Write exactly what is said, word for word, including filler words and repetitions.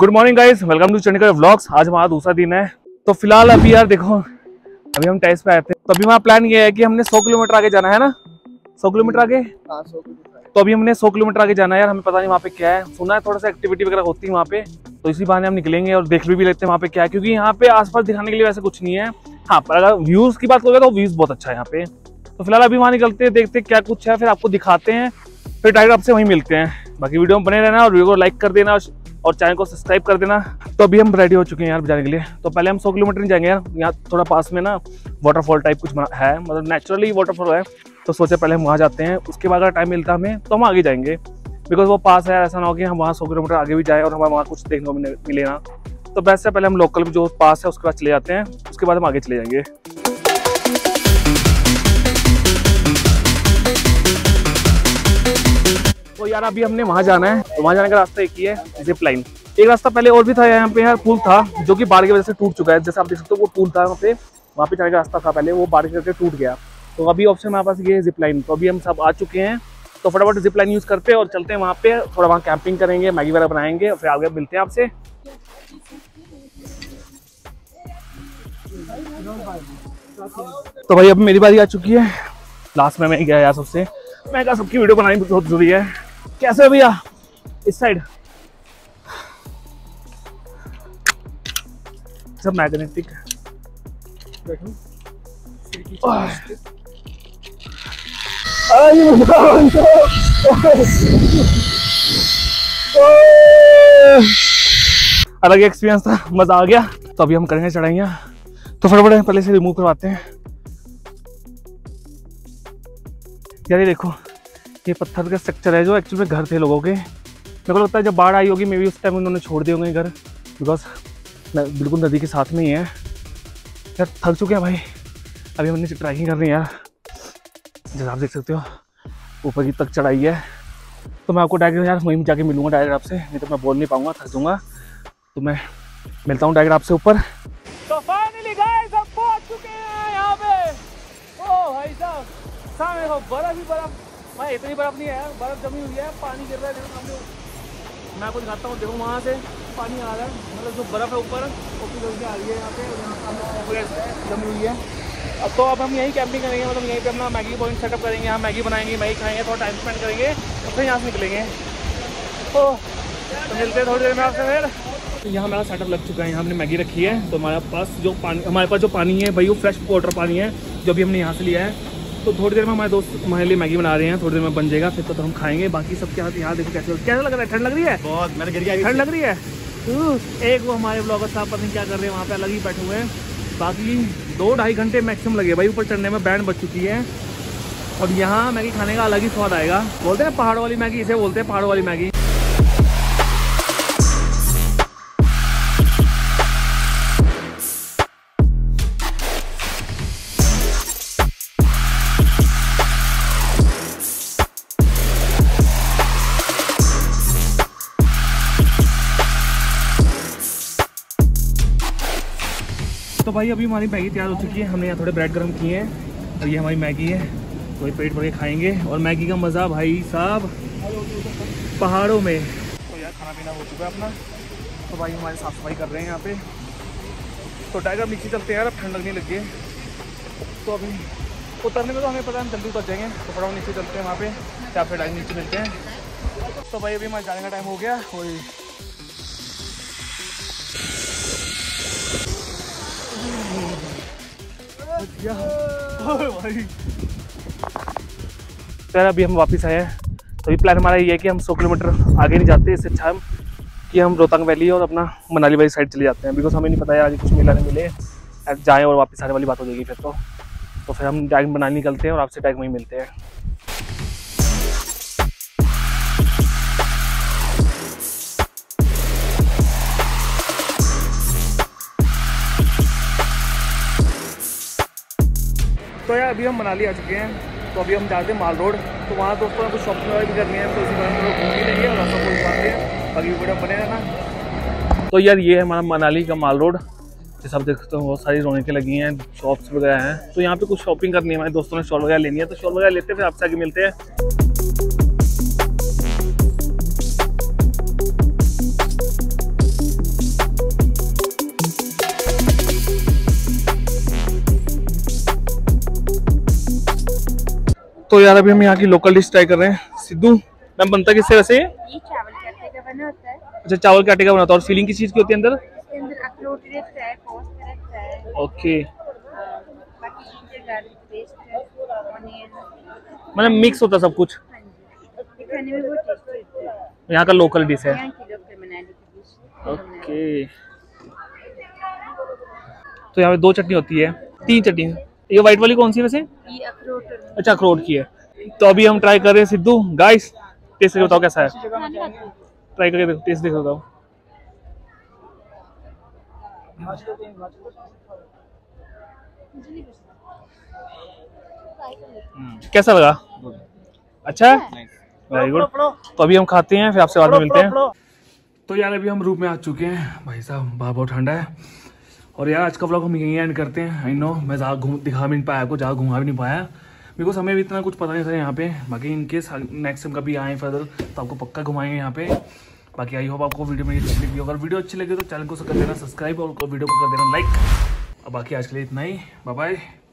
Good morning guys, welcome to Chandigarh vlogs. आज हमारा दूसरा दिन है। तो फिलहाल अभी यार देखो, अभी हम टाइस पे आए थे, तो अभी हमारा प्लान ये है कि हमने सौ किलोमीटर आगे जाना है ना। सौ किलोमीटर आगे, तो अभी हमने सौ किलोमीटर आगे जाना है यार। हमें पता नहीं वहाँ पे क्या है, सुना है थोड़ा सा एक्टिविटी वगैरह होती है वहाँ पे, तो इसी बहाने हम निकलेंगे और देख भी लेते हैं वहाँ पे क्या है, क्योंकि यहाँ पे आसपास दिखाने के लिए वैसे कुछ नहीं है। हाँ, पर अगर व्यूज की बात करोगे तो व्यूज बहुत अच्छा है यहाँ पे। तो फिलहाल अभी वहाँ निकलते हैं, देखते हैं क्या कुछ है, फिर आपको दिखाते हैं, फिर डायरेक्ट आपसे वहीं मिलते हैं। बाकी वीडियो में बने रहना और वीडियो को लाइक कर देना और चैनल को सब्सक्राइब कर देना। तो अभी हम रेडी हो चुके हैं यार जाने के लिए। तो पहले हम सौ किलोमीटर नहीं जाएंगे यार, यहाँ थोड़ा पास में ना वाटरफॉल टाइप कुछ है, मतलब नेचुरली वाटरफॉल है, तो सोचा पहले हम वहाँ जाते हैं, उसके बाद अगर टाइम मिलता हमें तो हम आगे जाएंगे, बिकॉज वो पास है यार। ऐसा ना हो कि हम वहाँ सौ किलोमीटर आगे भी जाएँ और हमारे वहाँ कुछ देखने को मिले ना, तो वैसे पहले हम लोकल जो पास है उसके बाद चले जाते हैं, उसके बाद हम आगे चले जाएंगे। तो यार अभी हमने वहाँ जाना है, तो वहाँ जाने का रास्ता एक ही है, जिप लाइन। एक रास्ता पहले और भी था यहाँ पे यार, पुल था जो कि बाढ़ की वजह से टूट चुका है, जैसे आप देख सकते हो। वो पुल था वहाँ पे, वहाँ पे जाने का रास्ता था पहले, वो बारिश करके टूट गया। तो अभी ऑप्शन हमारे पास ये है जिप लाइन। तो अभी हम सब आ चुके हैं, तो फटाफट जिप लाइन यूज़ करते हैं और चलते हैं वहाँ पे, थोड़ा वहाँ कैंपिंग करेंगे, मैगी वगैरह बनाएंगे और फिर आगे मिलते हैं आपसे। तो भाई अभी मेरी बारी आ चुकी है, लास्ट में मैं गया यार सबसे, मैं कहा सबकी वीडियो बनानी बहुत जरूरी है। कैसे है भैया? इस साइड सब मैग्नेटिक है। अलग एक्सपीरियंस था, मजा आ गया। तो अभी हम करेंगे चढ़ाइयाँ, तो फटाफट पहले से रिमूव करवाते हैं यार। ये देखो, ये पत्थर का स्ट्रक्चर है जो एक्चुअली में घर थे लोगों के। मेरे को लगता है जब बाढ़ आई होगी मे भी उस टाइम उन्होंने छोड़ दिए होंगे घर, बिकॉज बिल्कुल नदी के साथ में ही है यार। थक चुके हैं भाई, अभी हमने ट्रैकिंग कर रही है यार, जैसे आप देख सकते हो ऊपर की तक चढ़ाई है। तो मैं आपको डायरेक्ट यार वहीं जाके मिलूँगा डायरेक्ट आपसे, नहीं तो मैं बोल नहीं पाऊँगा, थक दूँगा। तो मैं मिलता हूँ डायरेक्ट आपसे ऊपर। तो फाइनली गाइस हम पहुंच चुके हैं यहाँ पे। ओ भाई साहब, सामने हो बर्फ ही बर्फ, भाई इतनी बर्फ नहीं है यार, बर्फ जमी हुई है, पानी गिर रहा है सामने। मैं आपको दिखाता हूँ, देखो वहाँ से पानी आ रहा है, मतलब जो बर्फ़ है ऊपर उसकी वजह से आ रही है यहाँ पे, यहाँ सामने जमी हुई है। अब तो अब हम यहीं कैंपिंग करेंगे, मतलब यहीं पे अपना मैगी पॉइंट सेटअप करेंगे, यहाँ मैगी बनाएंगे, मैगी खाएंगे, थोड़ा टाइम स्पेंड करेंगे और फिर यहाँ से निकलेंगे। तो मिलते हैं थोड़ी देर में आपसे फिर। तो यहाँ हमारा सेटअप लग चुका है, यहाँ हमने मैगी रखी है। तो हमारे पास जो पानी हमारे पास जो पानी है भाई, वो फ्रेश वाटर पानी है जो भी हमने यहाँ से लिया है। तो थोड़ी देर में हमारे दोस्त हमारे लिए मैगी बना रहे हैं, थोड़ी देर में बन जाएगा, फिर तो, तो हम खाएंगे। बाकी सब क्या यहाँ देखो कैसे कैसा लग रहा है, ठंड लग रही है बहुत, मेरे गिर गया, ठंड लग रही है। एक वो हमारे ब्लॉगर साहब पता नहीं क्या कर रहे हैं वहाँ पे, अलग ही बैठे हुए हैं। बाकी दो ढाई घंटे मैक्सिमम लगे भाई ऊपर चढ़ने में, बैंड बच चुकी है और यहाँ मैगी खाने का अलग ही स्वाद आएगा। बोलते हैं पहाड़ वाली मैगी, इसे बोलते हैं पहाड़ वाली मैगी। तो भाई अभी हमारी मैगी तैयार हो चुकी है, हमने यहाँ थोड़े ब्रेड गर्म किए हैं और ये हमारी मैगी है, वही पेट भर के खाएंगे। और मैगी का मज़ा भाई साहब पहाड़ों में। तो यार खाना पीना हो चुका है अपना, तो भाई हमारे साफ सफाई कर रहे हैं यहाँ पे। तो टाइगर नीचे चलते हैं यार, अब ठंड लगने लगी। तो अभी उतरने में तो हमें पता है हम जल्दी उतर जाएंगे, तो थोड़ा नीचे चलते हैं वहाँ पे, या फिर टाइगर नीचे मिलते हैं। तो भाई अभी हमारे जाने का टाइम हो गया। वही यार अभी हम वापस आए हैं, तो ये प्लान हमारा ये है कि हम सौ किलोमीटर आगे नहीं जाते, इससे अच्छा हम कि हम रोहतांग वैली और अपना मनाली वाली साइड चले जाते हैं, बिकॉज हमें नहीं पता है आगे कुछ मिला नहीं मिले, जाएँ और वापस आने वाली बात हो जाएगी फिर। तो तो फिर हम डायरेक्ट मनाली निकलते हैं और आपसे डायरेक्ट वहीं मिलते हैं। तो यार अभी हम मनाली आ चुके हैं, तो अभी हम जाते हैं माल रोड। तो वहाँ दोस्तों ने कुछ शॉपिंग वगैरह भी करनी है, तो इसी कारण घूम भी लेंगे और रास्ता को घुमाते हैं, अगली वीडियो बने रहना। तो यार ये है हमारा मनाली का माल रोड, जैसे आप देखते हो बहुत सारी रौनकें लगी हैं, शॉप्स वगैरह हैं। तो यहाँ पे कुछ शॉपिंग करनी है, हमारे दोस्तों ने शॉल वगैरह लेनी है, तो शॉल वगैरह लेते हैं, फिर आपसे आगे मिलते हैं। तो यार अभी हम यहाँ की लोकल डिश ट्राई कर रहे हैं। सिद्धू मैम बनता किससे वैसे? ये चावल के आटे का बना होता है। अच्छा, चावल के आटे का बना होता है। और फीलिंग किस चीज की होती है अंदर? इसके अंदर अखरोट रहता है, पोस्त रहता है। ओके, बाकी जिंजर गार्लिक पेस्ट है, ऑनियन, मतलब मिक्स होता है सब कुछ। हां जी, खाने में बहुत टेस्टी है। यहाँ का लोकल डिश है, यहाँ की लोकल मनाली की डिश। ओके, तो यहाँ पे दो चटनी होती है, तीन चटनी। ये व्हाइट वाली कौन सी वैसे? ये अखरोट। अच्छा, अखरोट की है। तो अभी हम ट्राई कर रहे हैं। सिद्धू गाइस टेस्ट करके बताओ कैसा है। ट्राई करके देखो, टेस्ट देखो बताओ। कैसा लगा? अच्छा, वेरी गुड। तो अभी हम खाते हैं, फिर आपसे बाद में मिलते हैं। तो यार अभी हम रूम में आ चुके हैं। भाई साहब बाहर बहुत ठंडा है। और यार आज का व्लॉग हम यहीं एंड करते हैं। आई नो मैं ज़्यादा घूम दिखा भी नहीं पाया, आपको ज़्यादा घुमा भी नहीं पाया, बिकॉज हमें भी इतना कुछ पता नहीं था यहाँ पे। बाकी इनकेस नेक्स्ट टाइम कभी आए फर्दर तो आपको पक्का घुमाएंगे यहाँ पे। बाकी आई होप आपको वीडियो मेरी अच्छी लगी। अगर वीडियो अच्छी लगी तो चैनल को कर देना सब्सक्राइब और वीडियो को कर देना लाइक। और बाकी आज के लिए इतना ही, बाय बाय।